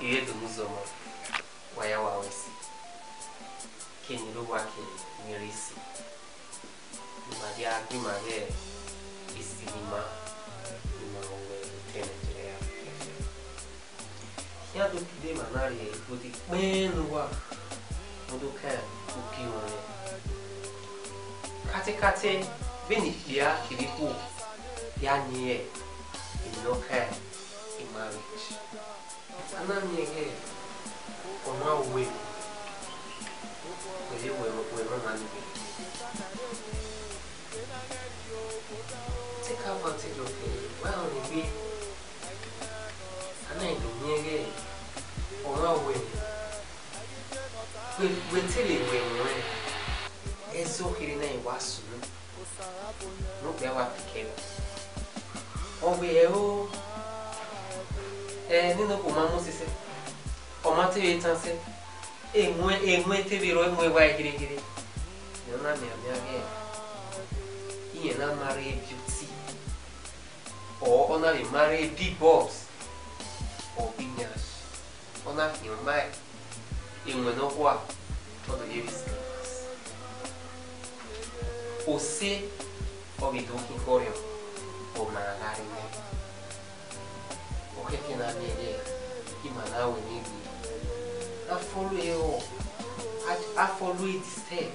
Kiwetu muzomo wayawa wesi keniluwa kenirisi Maria Kimare is the Nima Tenant. Here to them an area for the men work on the camp who came on it. Katekate, Benifia, Kilipu, Yanye, in no care in marriage. And I'm here on our way. We will run away. Take advantage of it. Well, maybe I need to make it or not win. We tell you when it's okay. Now it was soon. Look, there were pickets. Oh, we oh, and you know, Mamma said, or Matty and said, a way to be wrong way. Why did it? You're not here. You not marry beauty, or only marry big boss, or big nash. Only you marry, you will not work for the years. Or say, or be talking Korean, or Malawi. Okay, can I be there? If Malawi need me, I follow you. I follow it step.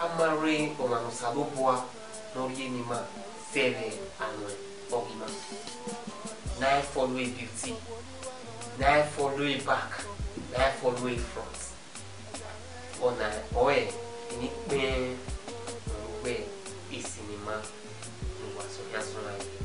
I'm married to my Saboboa, Norienima, Seve, and Bogima. Now follow beauty, now follow back, now follow front. On an oil, in it, where is cinema, and what's on your side.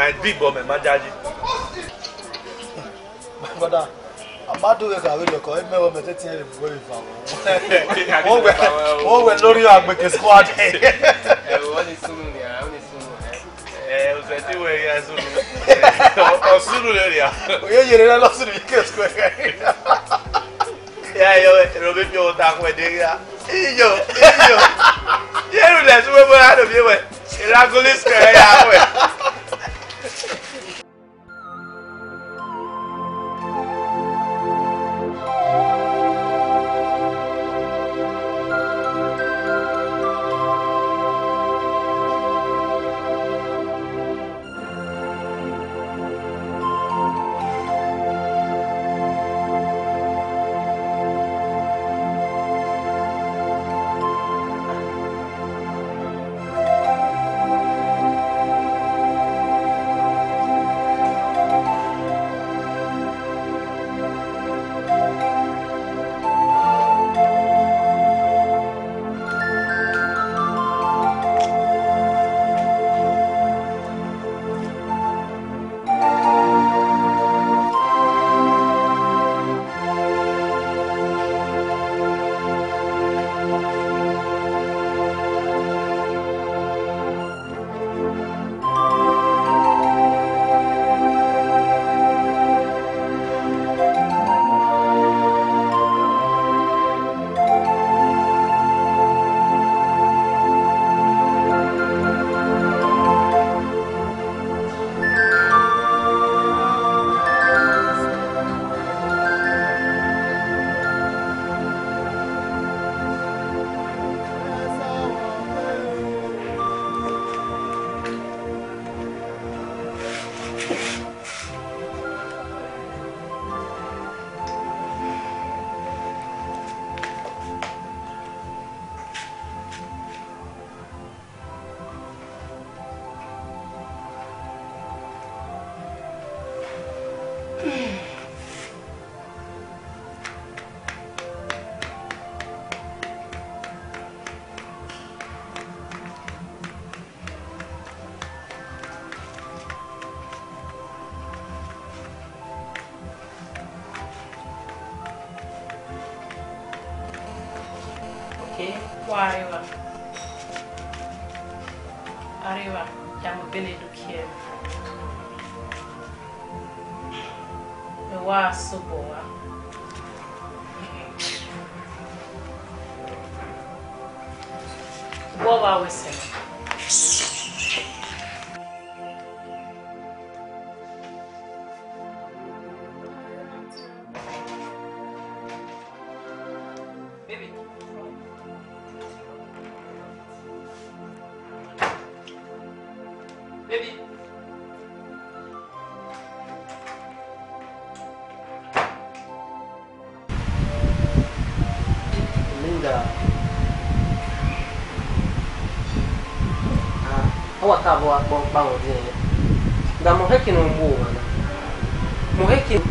my big boy, my daddy. Madam, I'm not doing a call. I'm not going to worry about it. Oh, we're not going to make a squad.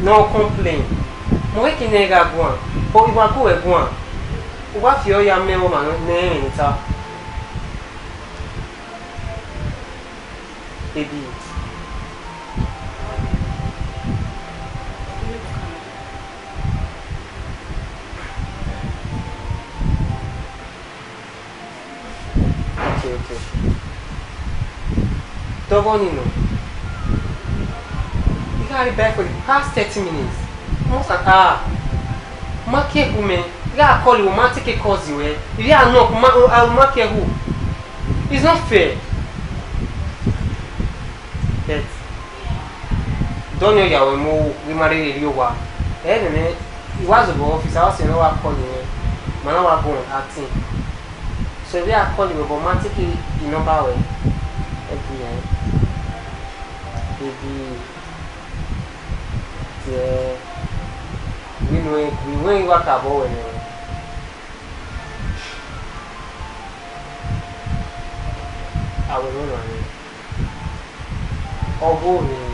No complain. Moeki nega guan, but you want to go guan. What you are me woman, name it up. Baby, okay. Dogonino. Back for the past 30 minutes. Most at all, mark a woman. You are calling woman take a cause you. If you are not, I'll mark a who. It's not fair. But don't know your move. We marry you. Anyway, it was the office. I was in our calling. Man, I was going acting. So we are calling about man take in number way. Maybe. Yeah. We win what I bought. I will win on it. Oh, go in.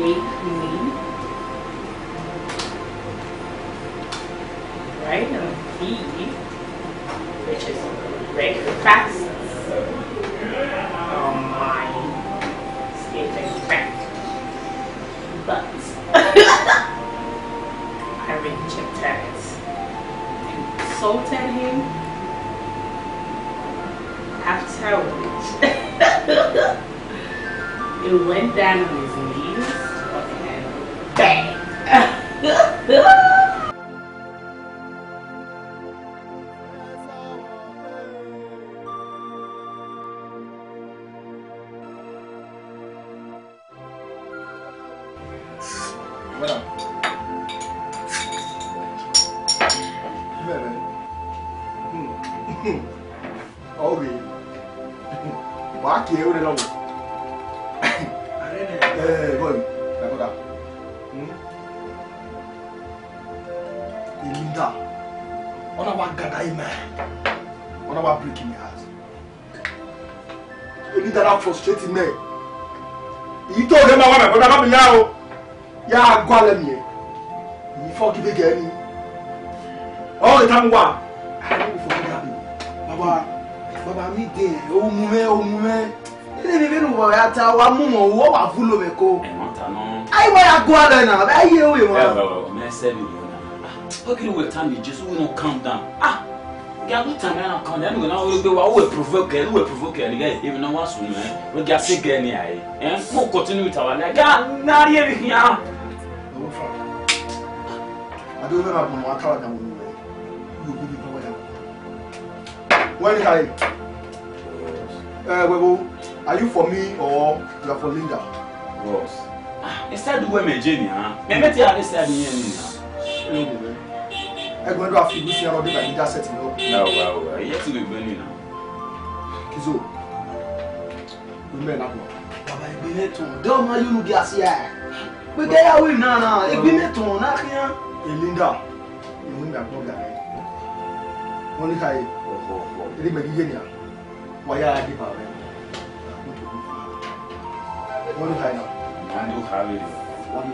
I wake remain, right? And B, which is regular practice. My state is fact. But I reached Terence, insulted him afterwards. He went down on his knees and bang! Frustrating me. You told them I want to go now. Yeah, go let me. You forgive again. All the time, what? I don't forgive you. Baba, me there. Oh, mume. They even know I tell what mumo what I follow me go. I want to go there now. I hear you. Hello, me say me. How can we time? You just we don't calm down. Ah. Can we turn around? Can we now? We provoke. You guys even know what's going on. We just say get near. And we continue with our life. God, now you be here. I don't know about my car. You go be power. When are you? Webo, are you for me or you are for Linda? Ross. Instead we me Jenny. Me meti are instead me Jenny. I'm going to have to see another day that setting up. No, you have to be burning now. Kizo, we may not go. Baba, I be met on. Don't mind you, get here. We get away now. I be met on. Not here. Linda, you won't be a problem. Only I. Oh. Did you make it here? Why are you here? Only I know. I do have it. What do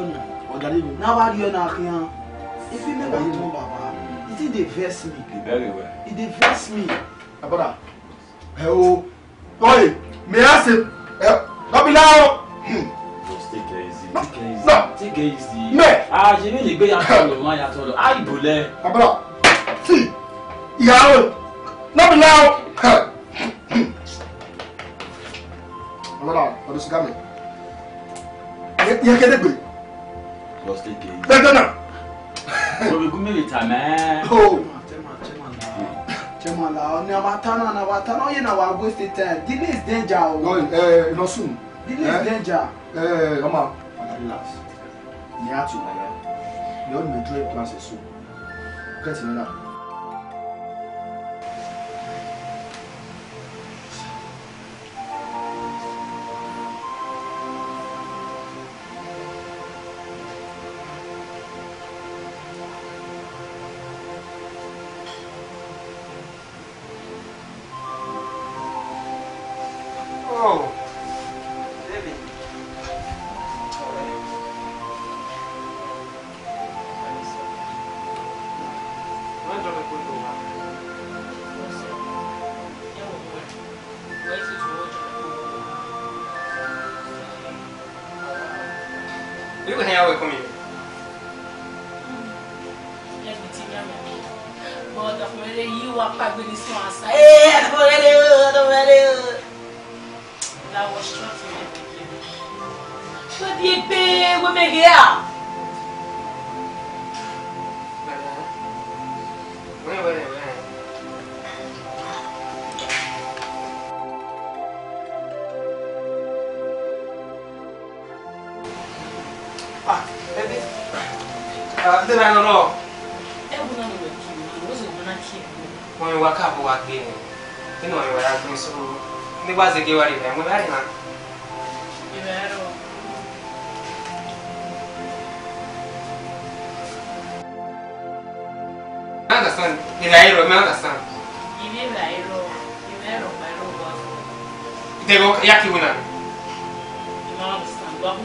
you do? You know. What do you do? Now what do you know here? If you never told Baba, it did vex me. It did vex me. Abada. Oh, boy, me ask him. Not be loud. Take it easy. Me. Ah, you need to go and tell the man you told. I believe. Abada. See, you are. Not be loud. Abada, what is coming? You can't do it. Just take it easy. No. I don't understand. Smart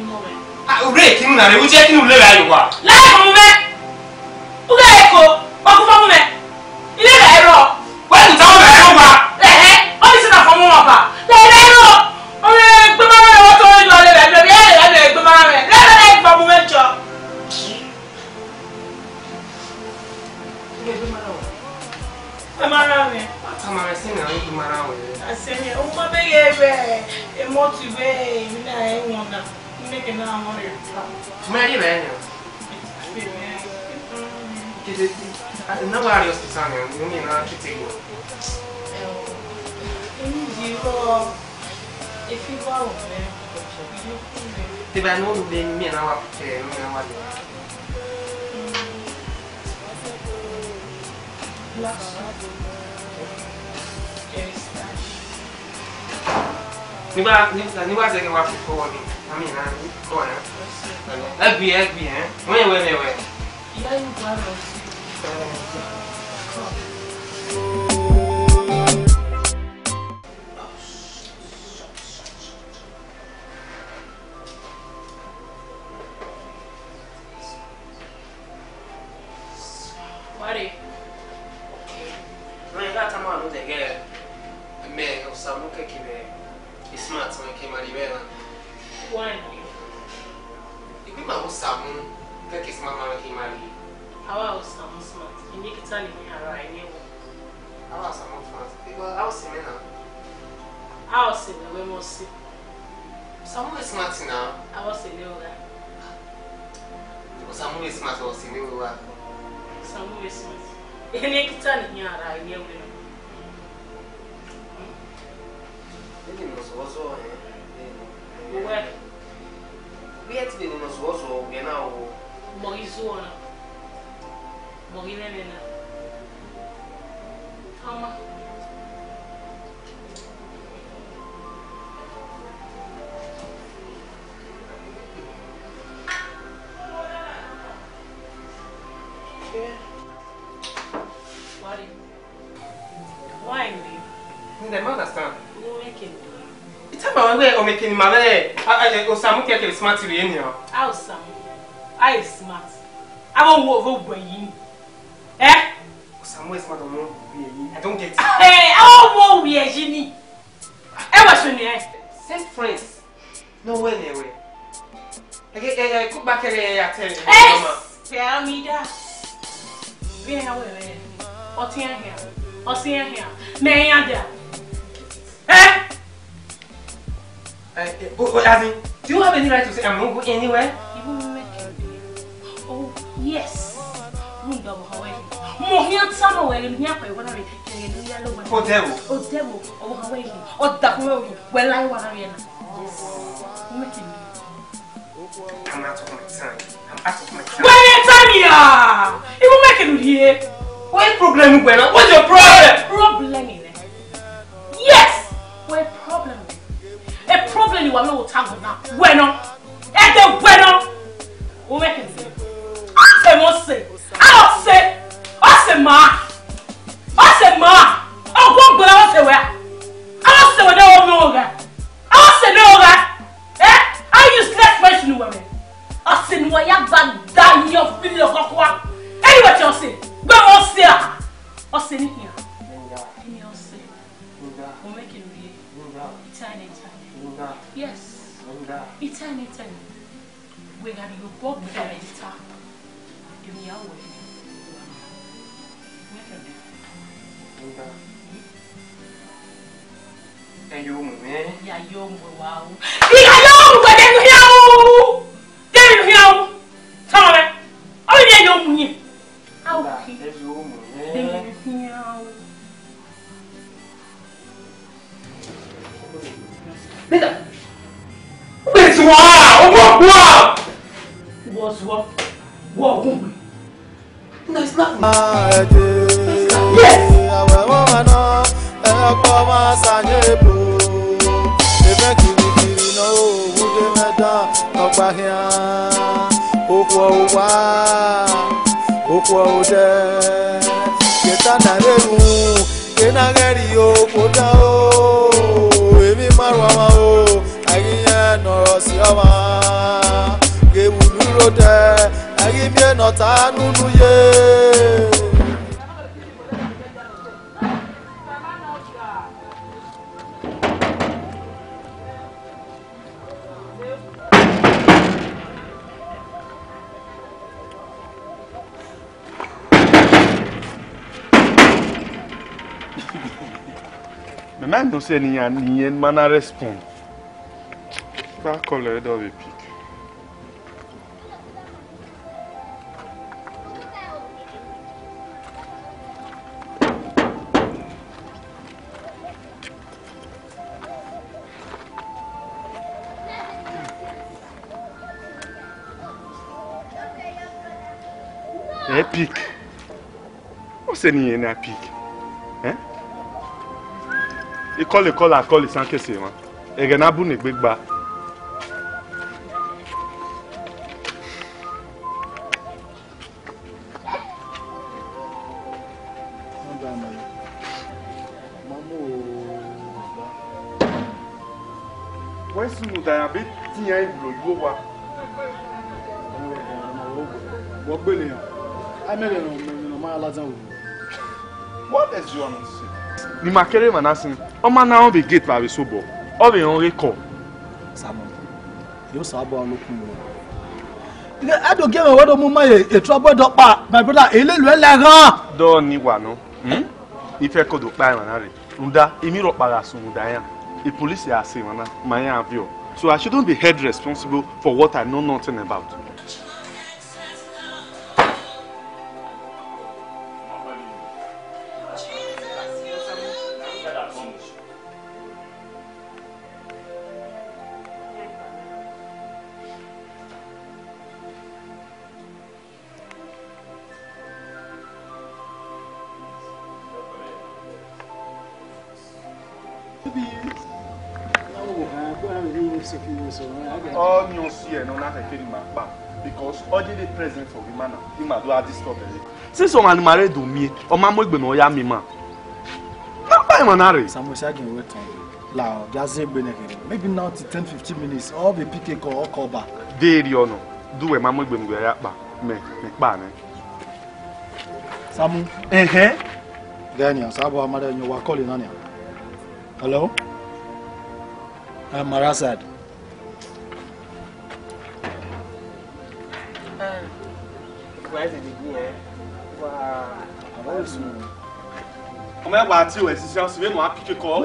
in here. How Sam? I is smart. I won't walk over you. Eh? Sam is smart. I don't get it. Hey, I won't be a genie. Ever soon, send friends. No way, no way. I cook back here. Tell me that. We are away. Or see here. Or see here. May I there? Eh? What are you? Do you have any right to say I'm not going anywhere? Even make oh, yes. Oh, devil. Oh, devil. Oh, devil. Well, I want to be. I'm out of my time. I'm out of my time. Why are you making here? What problem? What's your problem? Problem in it. Yes. What problem? A problem you are not tangled now. Bueno, and then bueno, we make it. I say, I say, ma. I'm going to go where. I say no, eh? I use less mention women. I say no, you have that damn your video cock. Anyway, you say, go on see. I say here. We make it real. Yes. Eternity. When are you born? Give me our way. Are you me? Yeah, you wow. Linda! It's wow! No, it's not my day. Yes! I bie no ta nunu ye. I don't say anything, man, I respond. Back call the head of a pig. A pig? What's anything, a pig? Eh? I call the call, I call the sank. Again, I bun a big bar. Where's the diabetes? What is your answer? The market man asking, "Oh man, now we get by we so bad. Oh we only call." Samuel, you sabi how look you. I don't give a word of my trouble. Don't pass my brother. He learn well. Don't ni wano. If I call the guy manari, unda imiro palasu mudaya. The police are saying mana maya avio. So I shouldn't be held responsible for what I know nothing about. All you see and not taking my back because all the present for the man, he might do a discovery. Since I'm married to me, or my mother, no, yeah, me, man. I'm married. Some was arguing with him. Now, that's a benefit. Maybe now to 10 15 minutes, all the PK call back. There you know, do a mamma when we are back. Make banner. Samu, eh? Daniel, Sabo, mother, you were calling on you. Hello? I'm Marasad. Where's the degree? Wow. I'm not going to pick a call.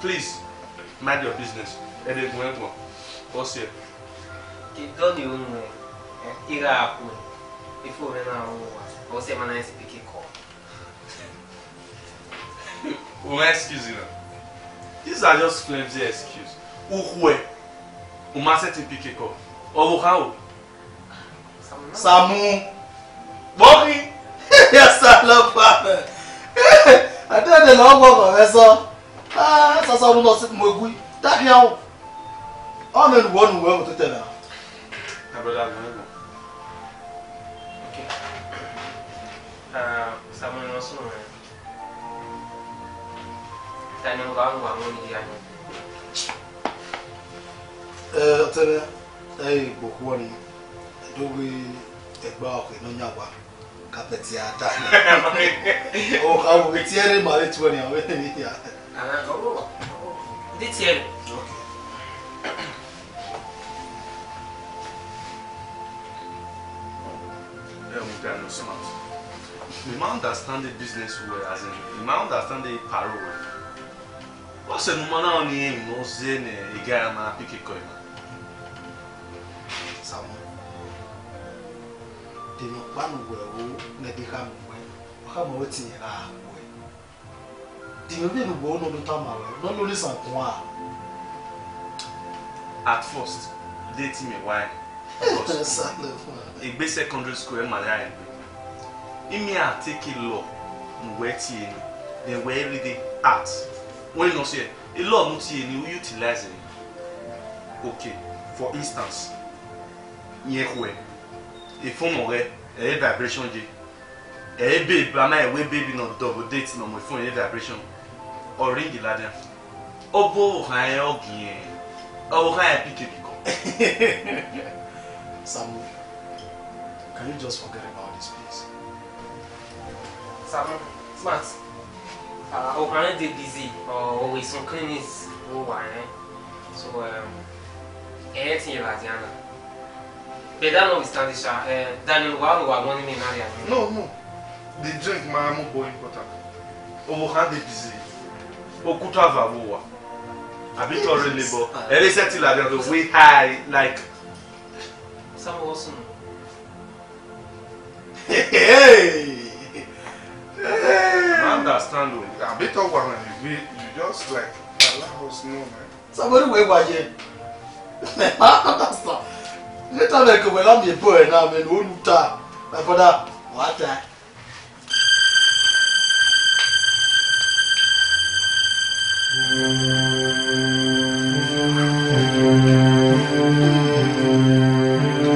Please, mind your business. What's here? Don't you know? Before we now, I was a man speaking call. Oh, excuse me. These are just flimsy excuses. Who? Who must have picked a call? Oh, how? Samu. Bobby. Yes, I love Papa. I don't know how long I saw. Ah, that's how we lost it. Mugui. That's how. I'm in one world to tell her. Okay. Someone else. You might understand the business well, as in, you might understand the parole well. What's a woman on him, no zen, a guy, and a picky coin? Someone. they will one will let the ham come over to you. They will be born on the Tamara, not only San Juan. At first, dating me why? A basic secondary school in Malayan. In me, I take a law, waiting, then where everyday art. When you say a law, you utilize it. Okay, for instance, a phone or a vibration, a baby, I way baby, not double dating on my phone, a vibration, or ring the ladder. Oh, boy, I'll get oh, I pick it. Samuel, can you just forget about this, please? Samuel, smart. Oh, I'm busy, or with some clinics, so, anything like that. But that notwithstanding, Daniel, why you are wanting me marry? No, no. The drink, my mom, boy, important. Oh, how they busy. Oh, could have a war. A bit of labor. Every setting like that, the way high, like. Some also. Hey, I understand. A bit of one, you just like allow us know, man. Somebody will buy it. Understand. Let me make you welcome your boy now, man. Who knew that? My brother, what? What? What? What? Where are you?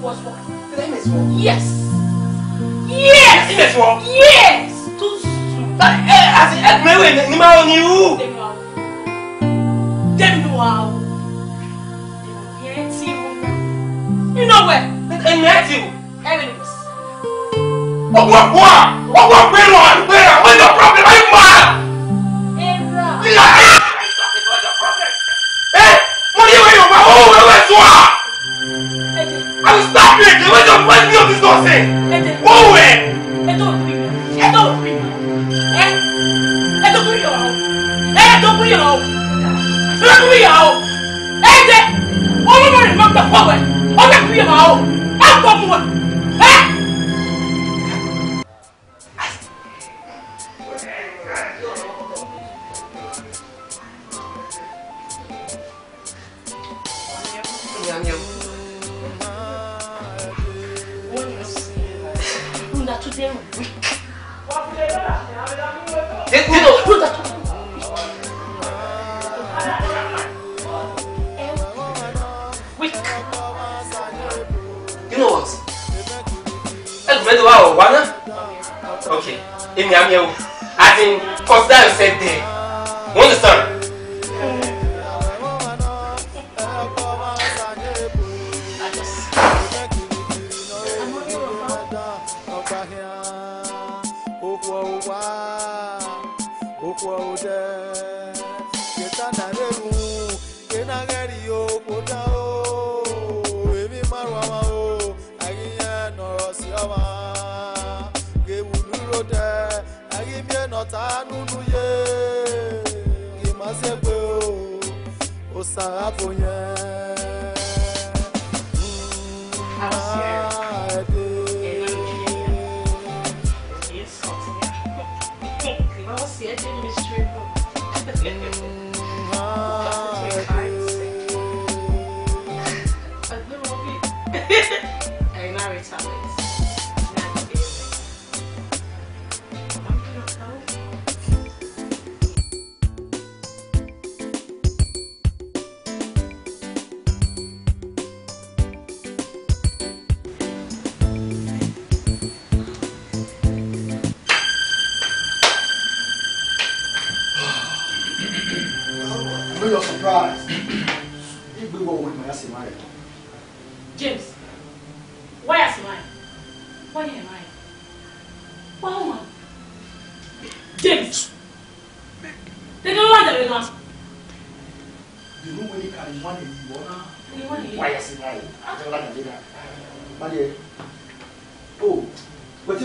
What's your problem? Are you mad? Error. Você! Qual é? É do Curió! É do Curió! É? É do Curió! É do Curió! É do Curió! É de... O meu nome não tá qual é? O meu Curió! É como é? Come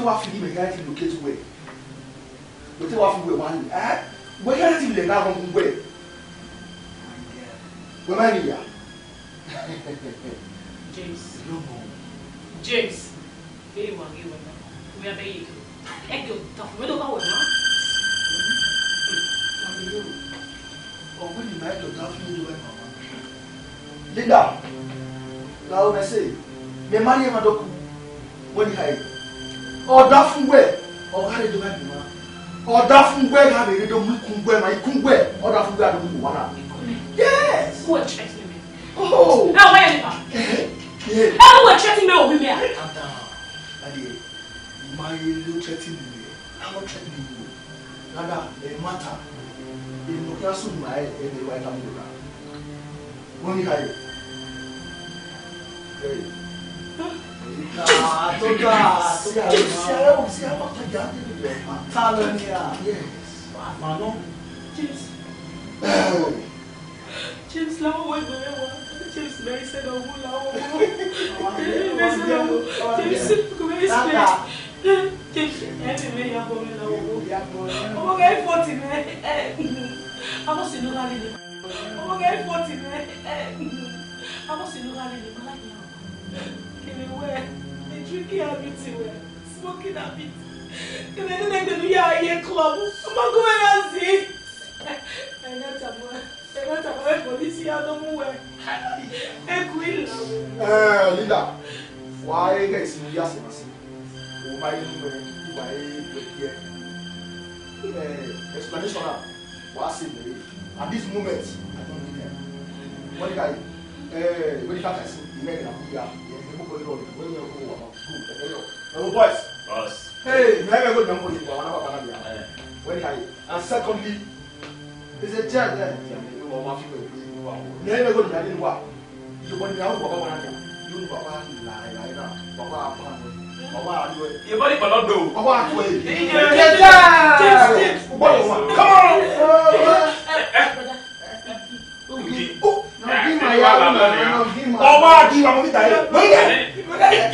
on, give me my. No, give my. I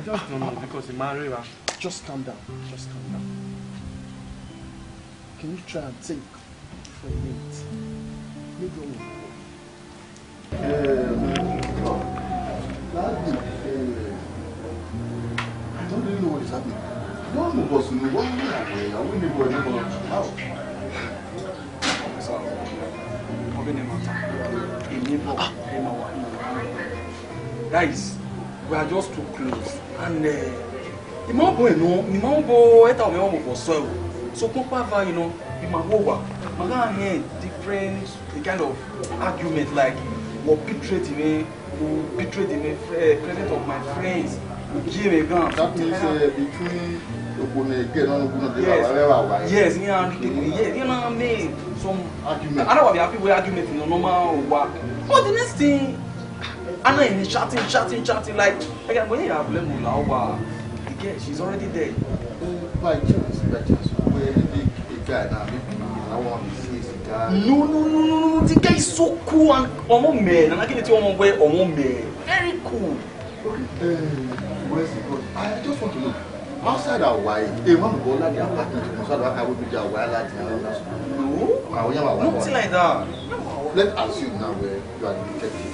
just don't know because the marriage. Just calm down. Just calm down. Can you try and think for a minute? You go. I don't really know what is happening. None of us know what we are doing. I wouldn't go anywhere. How? Guys. We are just too close. And the more boy, no, the more boy, that we all go so. So, Papa, you know, the Mahoba, Magan here, different the kind of argument like, we betrayed me, who betrayed the presence of my friends, who give a gun. That means between the get on the yes, yeah, yes, you know what I mean? Some argument. I don't want to be happy with argument in the normal work. But the next thing. And then he's chatting, like, again, when you have Lemu Lawa, she's already dead. By chance, where the guy now, I want to see the guy. No, the guy is so cool and on man, and I can get you on way on man. Very cool. Okay, where's the God? I just want to know. Outside our wife, they want to go like the apartment, I would be their wife like the others. No, nothing like that. Let's assume now where you are the detective.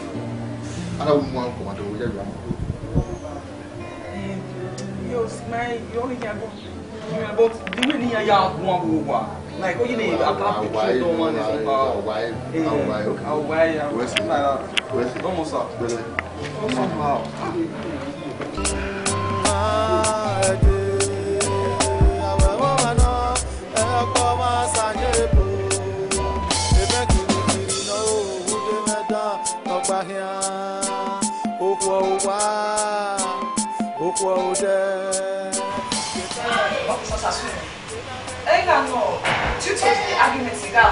I don't want to come and do it. You smile, you only hear about the way you are one. Like, you need a couple of one is about why, where's it? Almost up, really. I can know. You take the argument, you got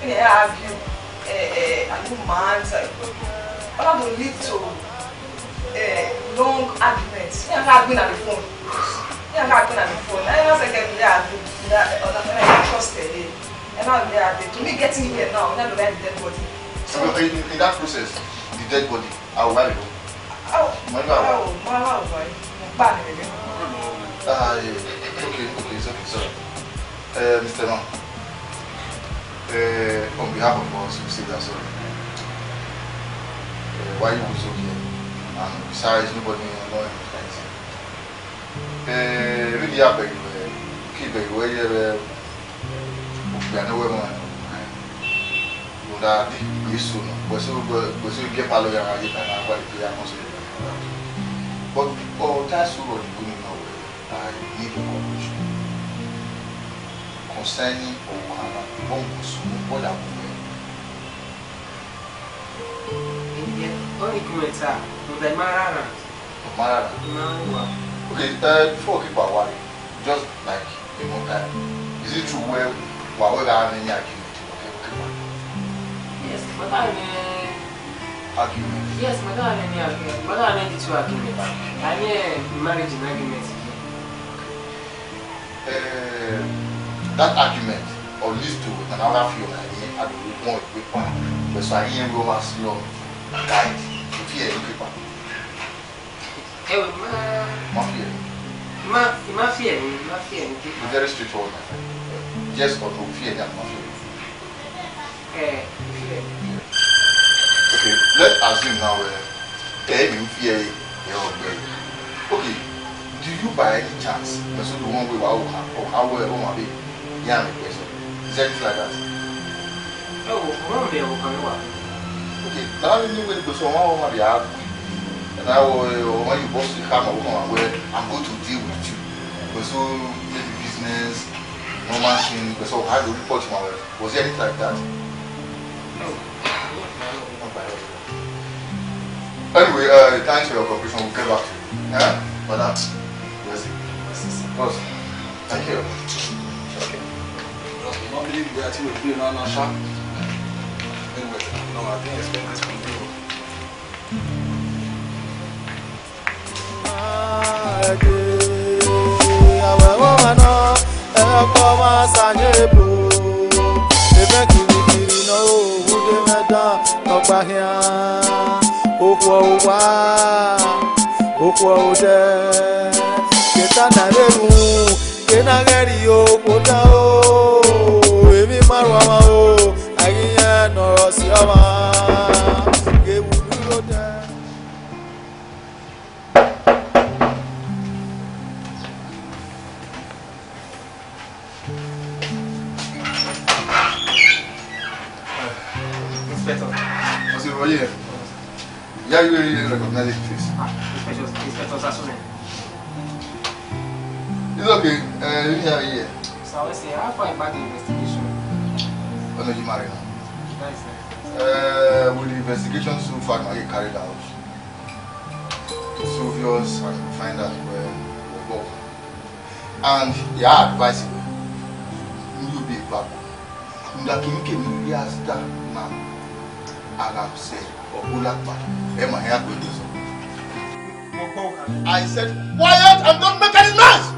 to argue. a good man, all that will lead to long arguments. I have been at the phone. I was like, I trusted it. And now they are to me getting here now, now they are the dead body. So in that process, the dead body, I will marry you. Okay, sorry. Mr. Man, on behalf of us, we say that sorry. Why you was okay? And besides, nobody annoying anything. Really happy, keep it where you that soon, but so get Palo and get an but that's what you know. I need a conclusion concerning what I will do. Okay, before people are worried, just like a long time, is it true where? Yes, but I need two arguments. I need marriage and argument. That argument or leads to another few I need more equipment. But so I ain't go as long. Right? If you equipment. Mafia. Very straightforward, my friend. Yes or no, fear that mafia. Okay, let's assume now you fear your. Okay, do you by any chance person the one way or how well be young person? Is that like that? Oh, okay, now you will be someone who have and I will when you boss the hammer where I'm going to deal with you. So maybe business. No machine, so how do you report my wife? Was there anything like that? No. Anyway, thanks for your cooperation. We'll get back to you. Madam, bless you. Of course. Thank you. Okay. I don't believe we are still with you now, Nasha. Anyway, no, I didn't expect this from you. Yeah, you really didn't recognize the face. It's okay, you didn't have it here. So I will say, how far about the investigation? Oh no, you married now. Nice, with the investigation so far, I get carried out. It's obvious and we find out where we go. And yeah, advice you be back. You ask that man. I said, quiet and don't make any noise!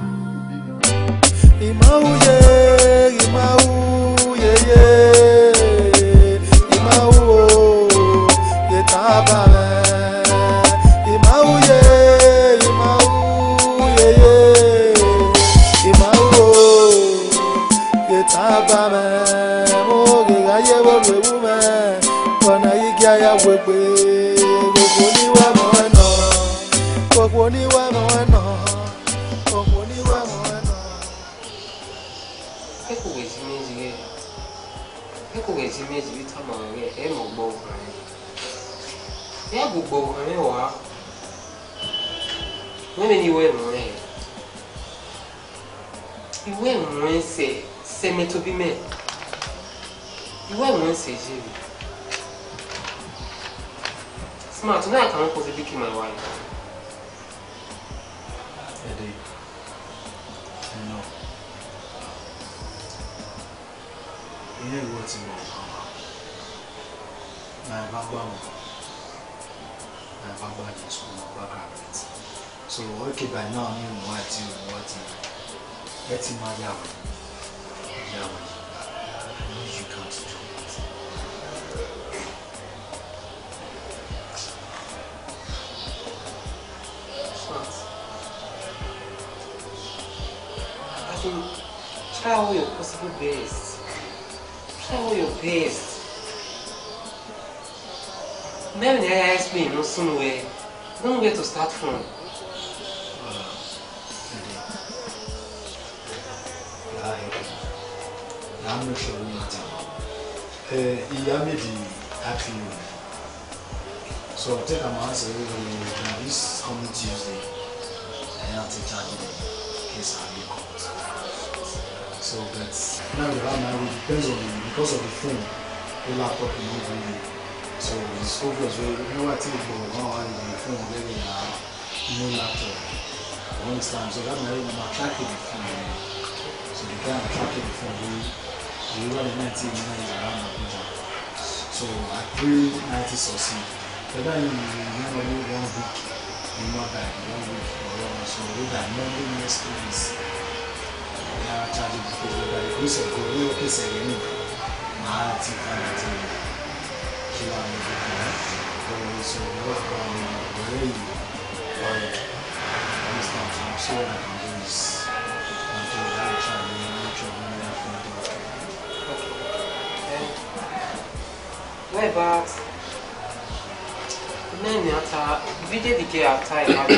Smart, tonight I cannot possibly kill my wife. Eddie. No. You know what's in my power. So okay by now you what you let him out you can't do it. I think try all your possible best. Try all your best. Maybe the ISP in no soon way. Don't where to start from. I'm not sure what I'm may be happy. So I'll take a man's away this coming Tuesday. And I'll take charge of the case I'll be caught. So that's now we have married depends on you because of the phone, the laptop and everything. So it's over as well. You know, I think for 1 hour the phone already now, no laptop. I understand. So that married I'm attracted to the phone. So the guy I'm attracted to the phone, the over the 90 is around the people. So I pray 90 succeed. But then you remember 1 week, you know that 1 week or whatever. So we got Monday next week is we are charging the people that the police are going to case again. My team. So we work on the way like understand from so I can do this until I try to reach over there for the doctor. Okay. What about many other video the care after I have to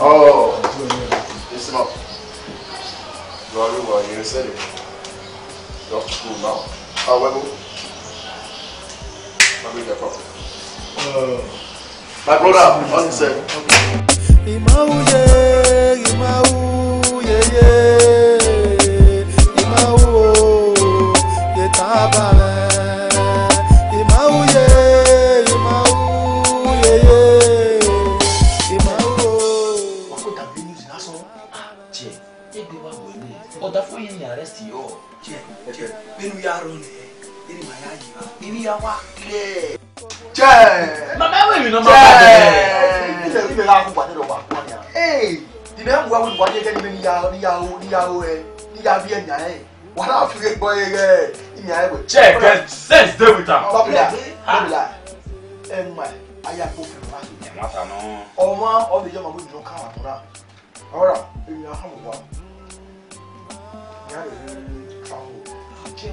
oh it's not very well you said it. You're cool now. However my brother, what is it? Hey, the man who was watching the what are you boy? In check, sense the with I have all the young women don't come around. All right, you are humble.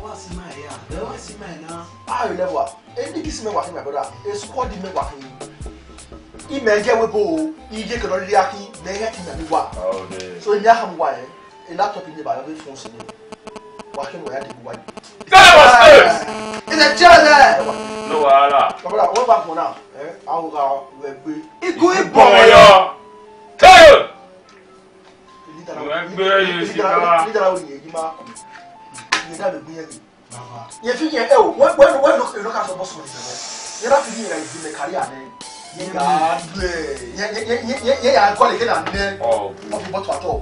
What's in my hair? What's in my now? I will never. Any kiss me walking, my brother. A squad in me walking. He may get with Bo, he get a little yaki, may get him and walk. So in Yaham wire, a laptop in the Bible phones in it. Walking where I did one. That was good! In a chair! No, I laugh. Come on, over for now. I will go with a good boy. Tell! If you get out, what look at the boss? You have to be like the career name. Yeah, I call it a name of the bottle at all.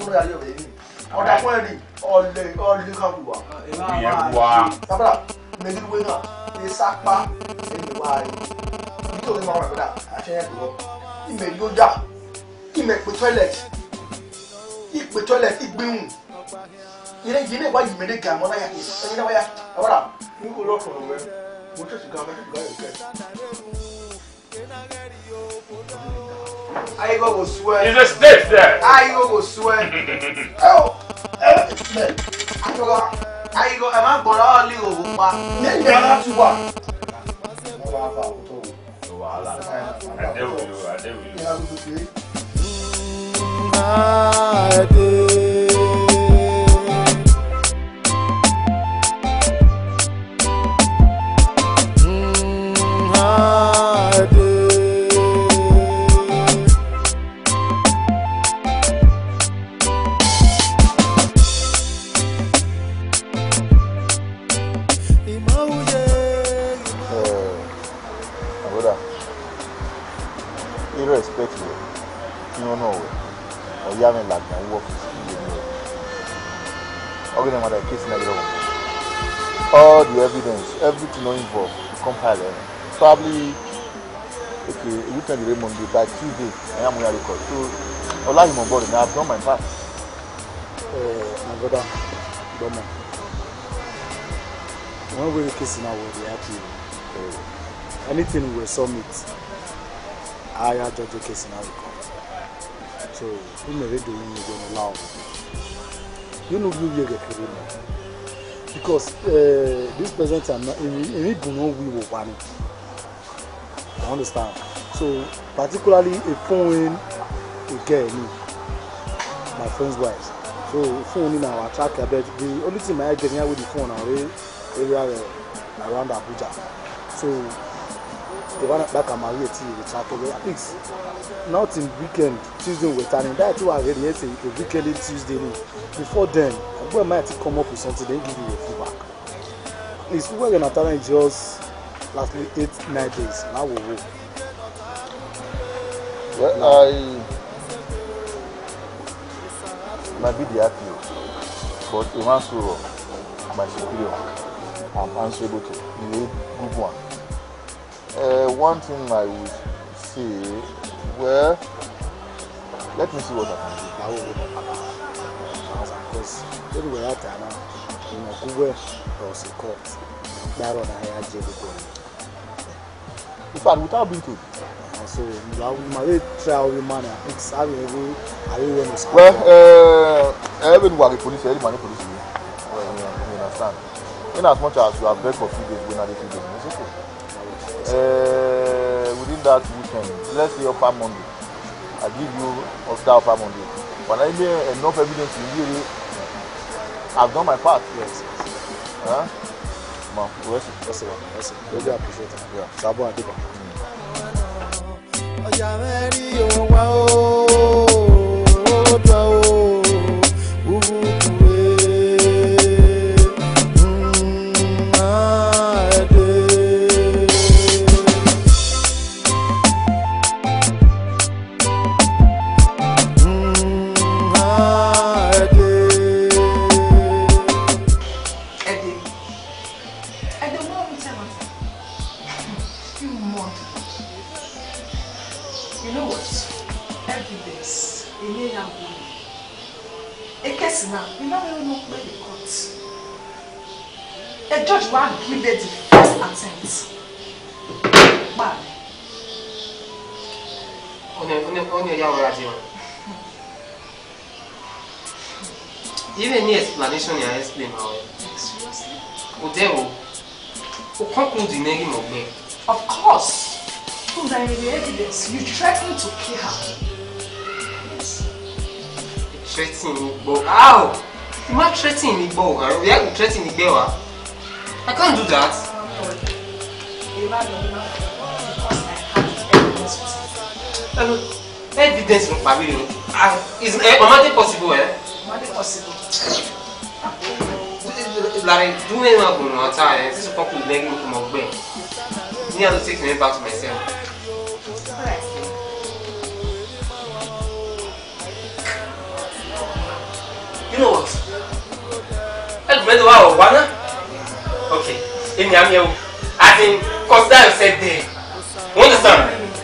What are you doing? Or that one, all the Kabua. Maybe we not. They sack back in the wine. You told him about that. I can't go. He made you that. He made the toilet. He put toilet, he boom. You know why you made it come on. You know why you go look for the way. What is the government? I go swear. It's a snake there. I go swear. I go. I'm not going to leave. I do. I all the evidence, everything not involved, the compiler. Probably, okay, you can do Monday by Tuesday, and I'm going to record. So, I'll him on board, and I've done my part. My brother, don't mind. When we're casing our way, they actually, anything we submit, I have judge the case in our court. So, who may be doing is going to allow. You know, you get it. Because this present I'm not we will want it. I understand. So particularly a phone to get me, my friend's wives. So phone in our track but the only thing I get here with the phone area around Abuja. So the one back at my way the track away at least not in weekend, Tuesday we're turning that you are ready yes the weekend Tuesday before then. Well, might come up with something, then give you your feedback. It's well in Atara is just lastly 8-9 days. Now we'll wait. Well, I might be the appeal, but the answer my superior, I'm answerable to the good one. One thing I would say, well, let me see what I can do. Everywhere out there now, in a Google or a court, that on a higher jail. In fact, without being told. So, my trial manner, it's having a way, I will win. Well, everyone is police, everyone is police. You understand? In as much as you have been for 3 days, we are not 3 days. It's okay. Within that weekend, let's say up on Monday, I give you up on Monday. When I hear enough evidence to really, I've done my part. Yes. Huh? Ma, bless you. Really appreciate it. Yeah. Sabo Adiba. You threatened to kill her. Yes. Threatening Igbo. Ow! You might threaten Igbo. We are threatening Igbo. I can't do that. Evidence from Pavilion. Is it possible? It's like, do anything about my time. This is a couple of leggings from my brain. I need to take me back to myself. You know what? Help me do our one. Okay. In Yamio, I think Costa said there. Understand?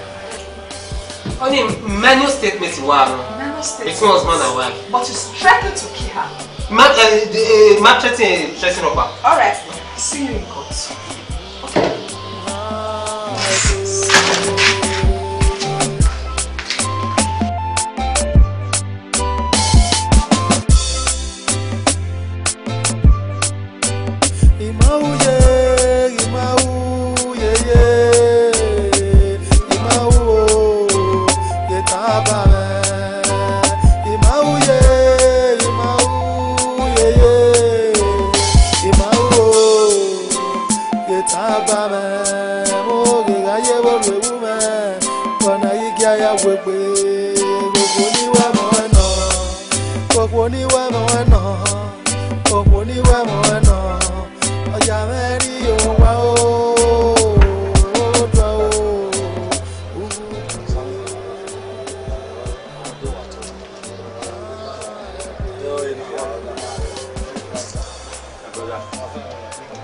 Only manual statements in one. It's not as much one. But you threatened to kill her. Map threatening, threatening over. All right. See you in court. Okay.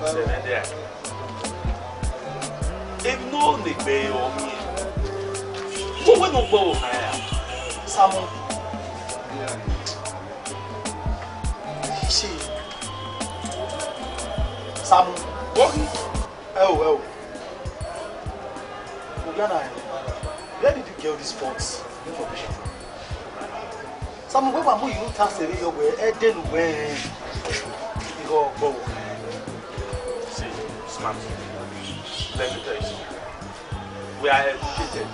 Hey, Oh, Ugana, where did you get this false information from? Some people who you tax away your way, and then when you go. See, smart. Let me tell you something. We are educated.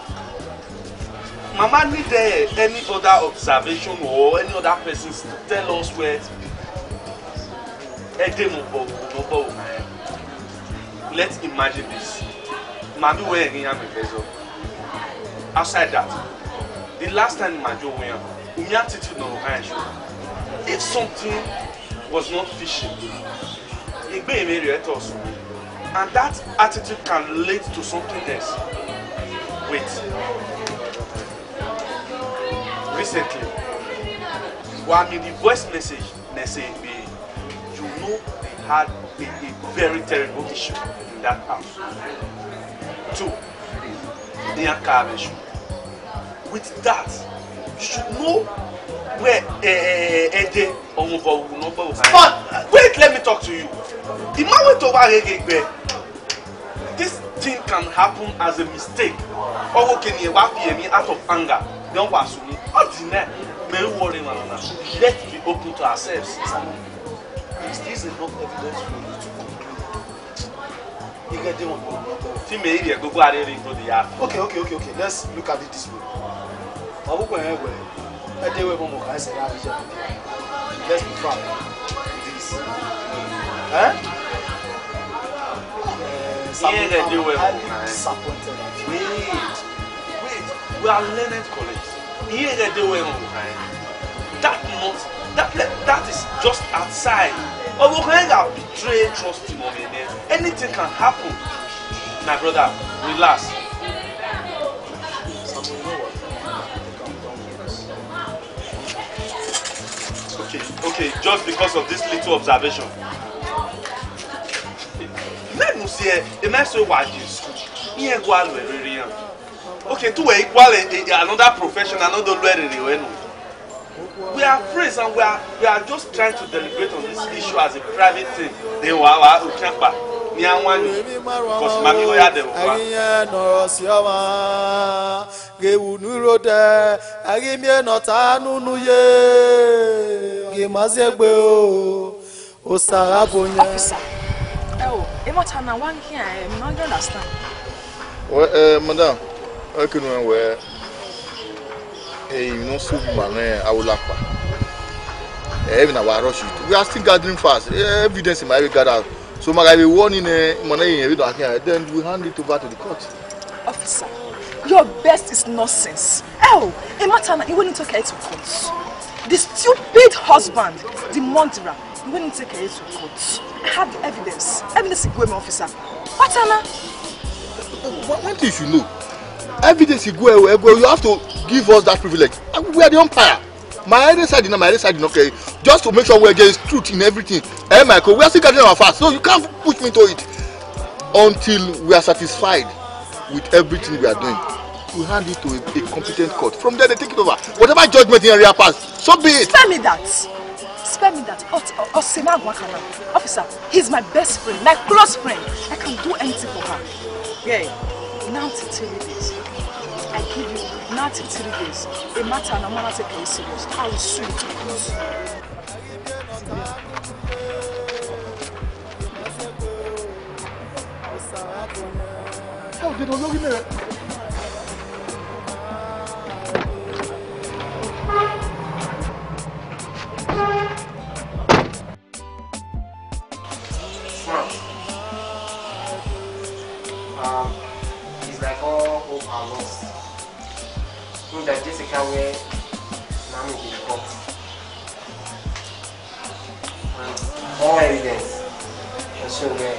Mama, need there any other observation or any other person to tell us where? And then we let's imagine this. Mami were in Yami Vezo. Outside that, the last time Majo were, Umi attitude no show. If something was not fishing, it may be at us. And that attitude can lead to something else. Wait. Recently, while in the voice message be, you know they had a very terrible issue in that house. 2. They are car issue. With that, you should know where Ede or Mumba was. But wait, let me talk to you. The man went over Regegbe. This thing can happen as a mistake. Or can you out of anger? Don't pass me. Don't worry, let's be open to ourselves. This is not evidence for you to conclude. You get them on. Okay. Let's look at it this way. Let's be frank with this. I'm disappointed at you. Wait. We are learning college. Here they were on that month. That is just outside. Obokenga betray trust in Omene. Anything can happen. My brother, relax. Okay, just because of this little observation. Let me see a nice way in school. Okay, two way equal another profession, another way. We are friends and we are just trying to deliberate on this issue as a private thing. They were our camper. Because Mami Oya de Officer, I don't understand. Well, madam, I can wear. Hey, you know, I will laugh. Even our rush, we are still gathering fast. Evidence in my gather. So, my warning, money, then we hand it over to the court. Officer, your best is nonsense. Oh, Ematana, you wouldn't take her to court. The stupid husband, the murderer, you wouldn't take her to court. I have the evidence. Evidence is going, officer. Matana, what did you know? Evidence is going, you have to give us that privilege. We are the umpire. My other side, my other side, okay. Just to make sure we are getting truth in everything. Hey, Michael, we are still gathering our fast, so you can't push me to it until we are satisfied with everything we are doing. We hand it to a competent court. From there, they take it over. Whatever judgment in area pass, so be it. Spare me that. Spare me that. Officer, he's my best friend, my close friend. I can do anything for her. Yeah. Now to tell you this. I give you not 3 days. A matter and I'm gonna take it serious. I will sue you. How did you look in there? That Jessica where Mami is caught. And all evidence is shown where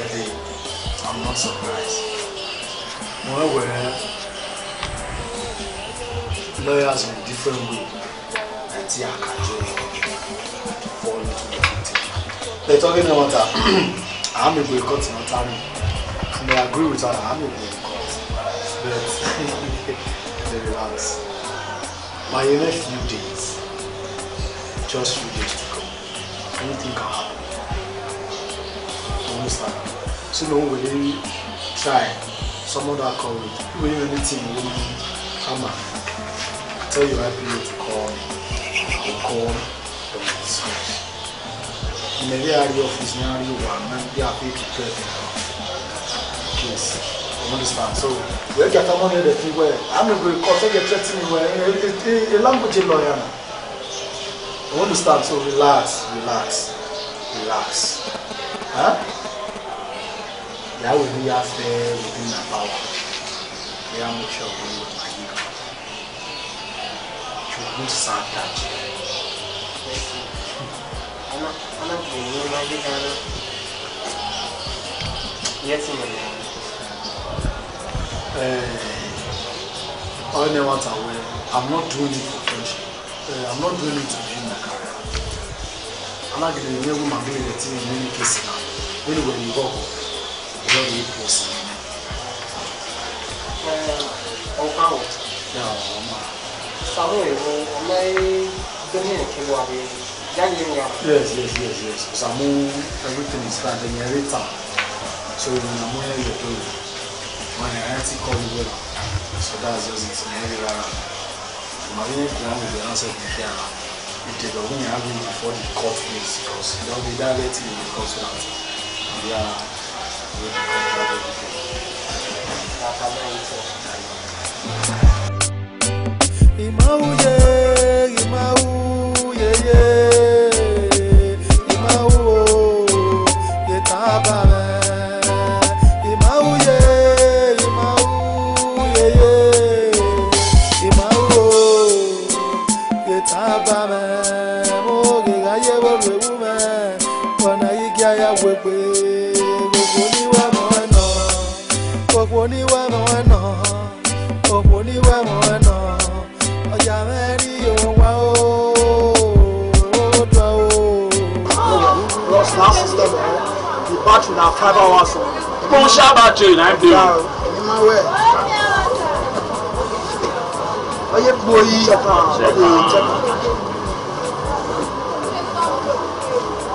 Eddie, I'm not surprised. Well, lawyers in different ways. tí a kà jọ fọ́ọ̀lù lẹ́tọ́ kí ni wọ́n ta àmì ìwé ẹ̀kọ́ tí wọ́n ta mi and I agree with her àmì ìwé ẹ̀kọ́ but relax my next few days just few days to go anything can happen you understand so no one will try some other courage even if anything will come out. I tell you I need to call, I'll call the office. In the area of his narrow one, they are paid to pay the house. Yes, you understand? So, we get a money that where I'm a great cost, I get threatened anywhere, a language lawyer. You understand? So, relax, relax, relax. Huh? That will be after within an hour. We are not sure we will. I'm not sure I'm not doing it for friendship. I'm not doing it to build my career. I'm not going to be able to do it in many cases now. When you go home, you don't need person. Yeah, Yes. Samu, everything is starting every time. So when I'm wearing your clothes, when I actually call you well, so that's just it. Every round, my name is the answer to care. It is the one you have before the court case because they'll be directly in the court round. We are going to control everything. Imau ye, imau ye tabane. Now 5 hours. Go shout you, I'm doing.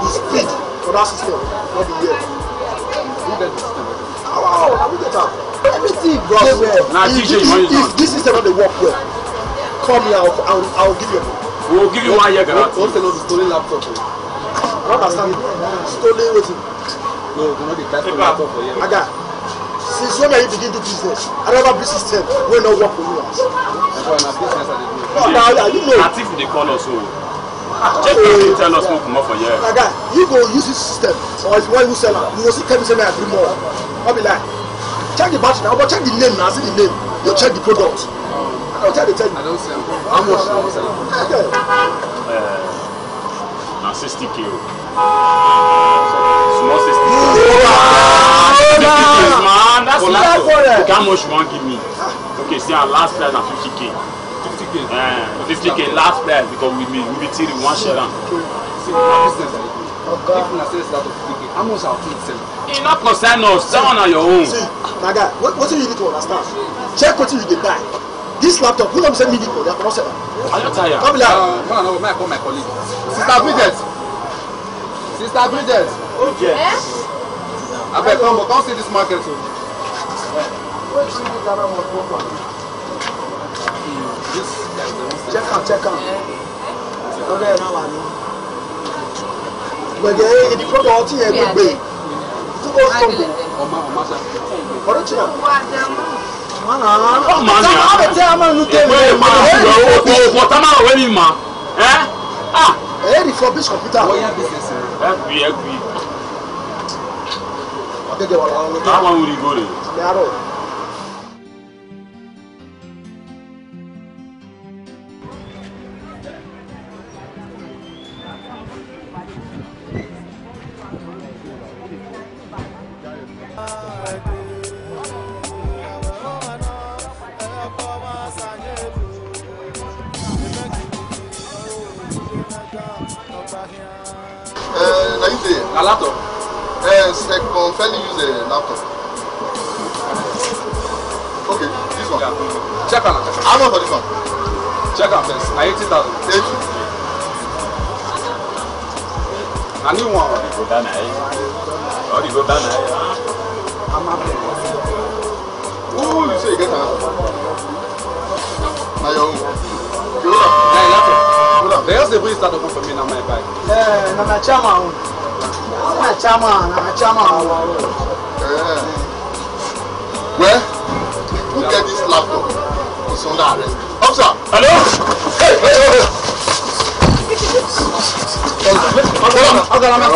Speed for that system, not the year. Everything goes well. If this system doesn't work well, call me. I'll give you. We'll give you 1 year guarantee. What's the stolen laptop? What has happened? Stolen with. No, do not be careful. Aga, since when are you begin to business? Another business team will not work for you. Now, you know. I think they call us. Just to tell us what more for you. Aga, you go use this system, or if you want to sell it, you will see 10% I agree more. I'll be like, check the batch now, but check the name now. See the name. You check the product. I don't tell the tell you. I don't sell. How much? I don't sell. Okay. Now 60K. Man, that's not good. How much you want to give me? Okay, see our last price at 50K. 50K. 50K last price because we be till one share. See our business. If we sell that of 50K, how much our food sell? It not concern us. That one on your own. See, my guy, what do you need to understand? Check what you get back. This laptop, who don't send me people? They are not selling. Are you tired? No. I call my colleague. Sister Bridget. Okay. I bet come, but don't see this market too. Check out. Okay, now I know. But the product here, good way. What how long would you go there? use a laptop? Yes, I can fairly use a laptop. Okay, this one. Yeah. Check out. How much for this one? Check out first. 80,000. 80. A new one. I'm happy. Oh, you say you get another one. Now your own. They also will start open for me now, my bike. Yeah, I'm a chairman. Well, who get this laptop? It's under arrest. Officer! Hello? Hey! Everybody, okay, we are ready. Go.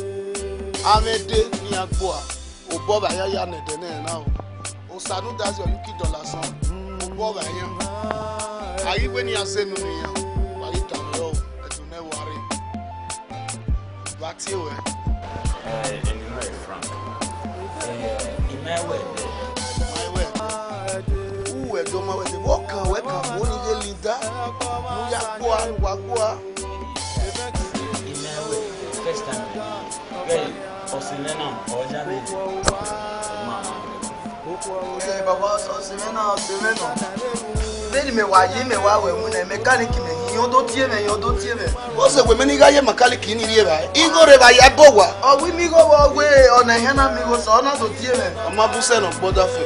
Amede Niagua, O Bob Ayayan Nedene now. O Sanu does your Yuki dollar song. O Bob Ayam. Are you when you are saying no? But you can go, but you never worry. What's your way? In my way, Frank. In my way. Who were Doma with the walker, wake up, only the leader? Yagua, Wagua. In my way, first time. Osinena, Ojani, Baba, Osinena. Very me waji me wawe mune mechanic me yodo tieme. Ose we meni gaye mechanic ni riba. Ingo riba ya bowa. O we mi go we ona hena mi go so na do tieme. Oma buse no border fe.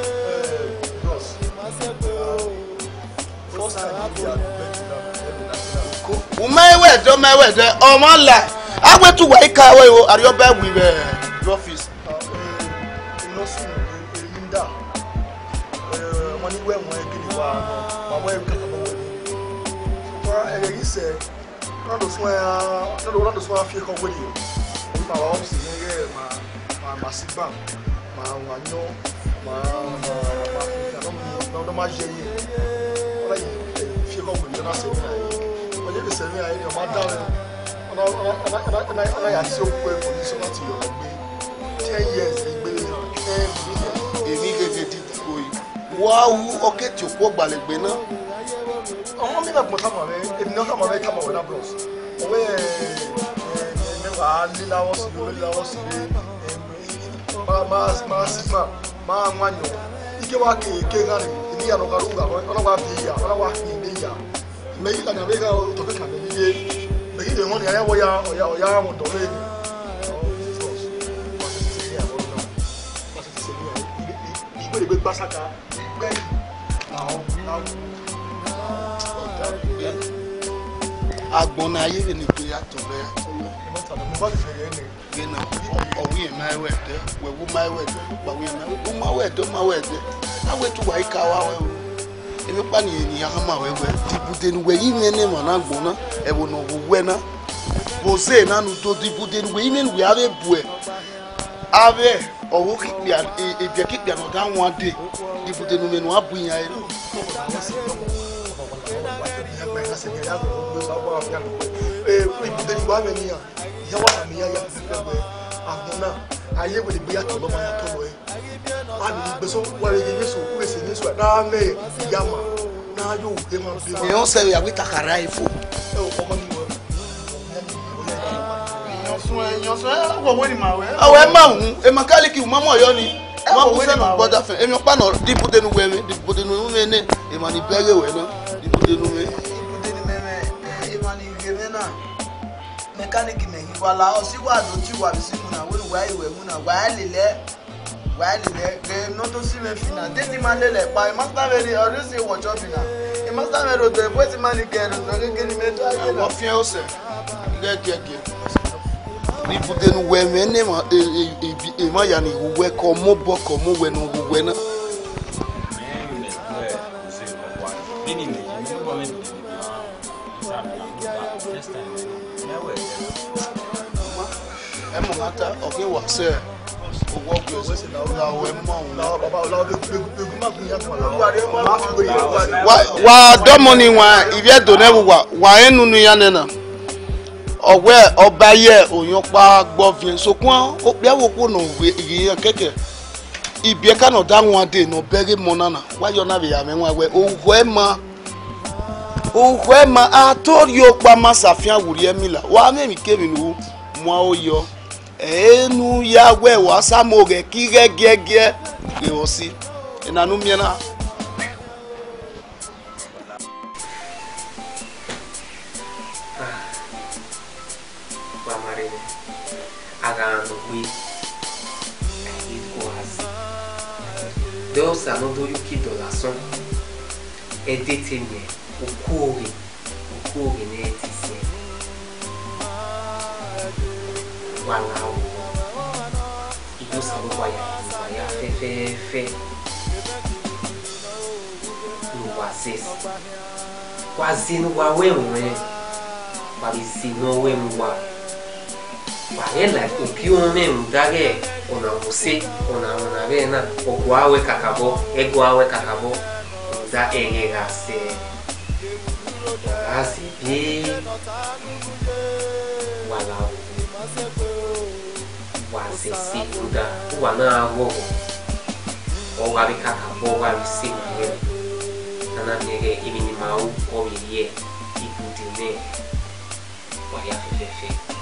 First time. Umewe do mewe de oma la. I went to wake up at your bed with your office. No, and I had so well for this amount of money. 10 years, they believe every day. Wow, okay, to walk by the winner. I'm not going to come away. If not, I'm going to come away. I'm going to come away. The money I want to live. I want to live. Everybody in Yahama, where you name on Angona, everyone of Wena, Jose, none who told people that women we have a boy. Are they or if you keep them down one day, people didn't even want to be. I know. I hear with the beer to my I'm not going to be able to do it. Why did they not see me final? They demanded it, but I must have already watched up now. It must have already the boys' money carriers. I don't get it. ifudenu wewe ne ma ema ya ni we komo boko mo we no we na okay what sir walk your way now we now baba now wa do money wa ibe do na wa enunu ya na owe oba ye oyan pa gbo vin sokun o pe wo ko no iyan keke ibe ka no da won de no bere monana wa yo na be ya me won we o ko e ma atorio pa ma safian wuri emila wa me mi ke mi nu mo o yo enu ya we wa samoge ki gegege e o si ina nu mi na Deus a nodo yuki dolação é detenir o corre né disse walau e Deus a nodo vai fe no ases quase no awemo é parece no awemo ela o que o mesmo daí ona você ona vena oguawe kakabo eguawe kakabo da enegase asibi wala quase segunda wana wo oguawe kakabo wa singe ana nege ibini mau obiye ikutine wa ya fefe